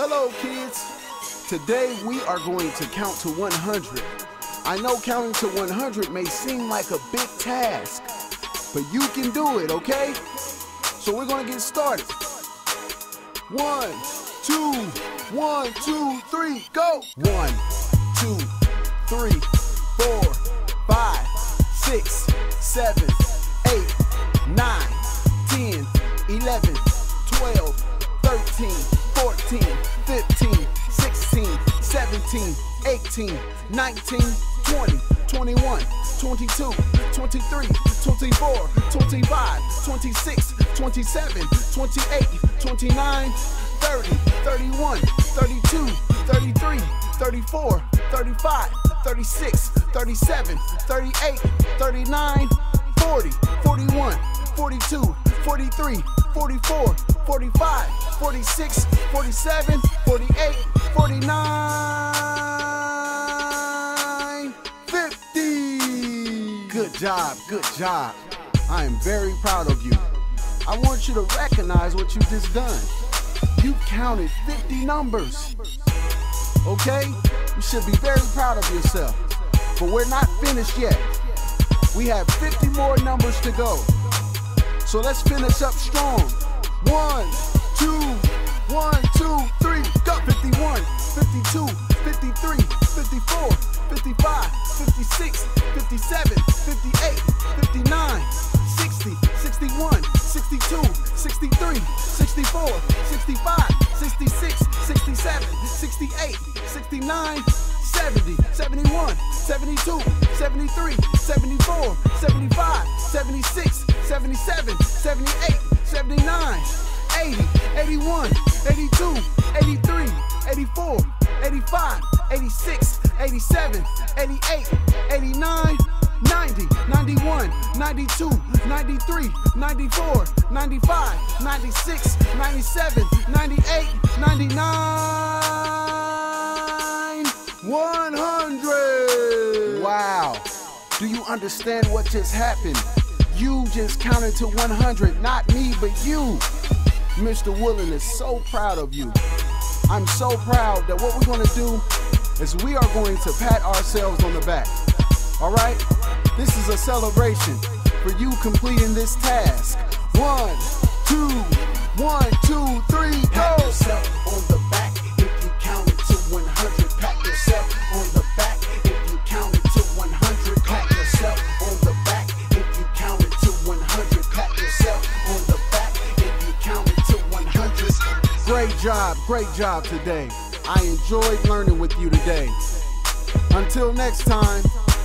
Hello kids, today we are going to count to 100. I know counting to 100 may seem like a big task, but you can do it, okay? So we're gonna get started. 1, 2, 1, 2, 3, go! 1, 2, 1, 2, 3, go! 1, 2, 3, 4, 5, 6, 7, 8, 9, 10, 11, 12, 13, 14, 15, 16, 17, 18, 19, 20, 21, 22, 23, 24, 25, 26, 27, 28, 29, 40, 41, 42, 43, 44, 45, 46, 47, 48, 49, 50. Good job. I am very proud of you. I want you to recognize what you've just done. You counted 50 numbers. Okay? You should be very proud of yourself. But we're not finished yet. We have 50 more numbers to go. So let's finish up strong. 1, 2, 1, 2, 3, go! 51, 52, 53, 54, 55, 56, 57, 58, 59, 60, 61, 62, 63, 64, 65, 66, 67, 68, 69, 70, 71, 72, 73, 74, 75, 76, 77, 78, 79, 80, 81, 82, 83, 84, 85, 86, 87, 88, 89, 90, 91, 92, 93, 94, 95, 96, 97, 98, 99, 100. Wow. Do you understand what just happened? You just counted to 100, not me, but you. Mr. Woodland is so proud of you. I'm so proud that what we're gonna do is we are going to pat ourselves on the back. All right? This is a celebration for you completing this task. 1, 2, 1, 2, 3, go! Pat yourself on the back if you counted to 100. Pat yourself on the back if you counted to 100. Pat yourself on the back if you counted to 100. Pat yourself on the back if you counted to 100. Great job today. I enjoyed learning with you today. Until next time.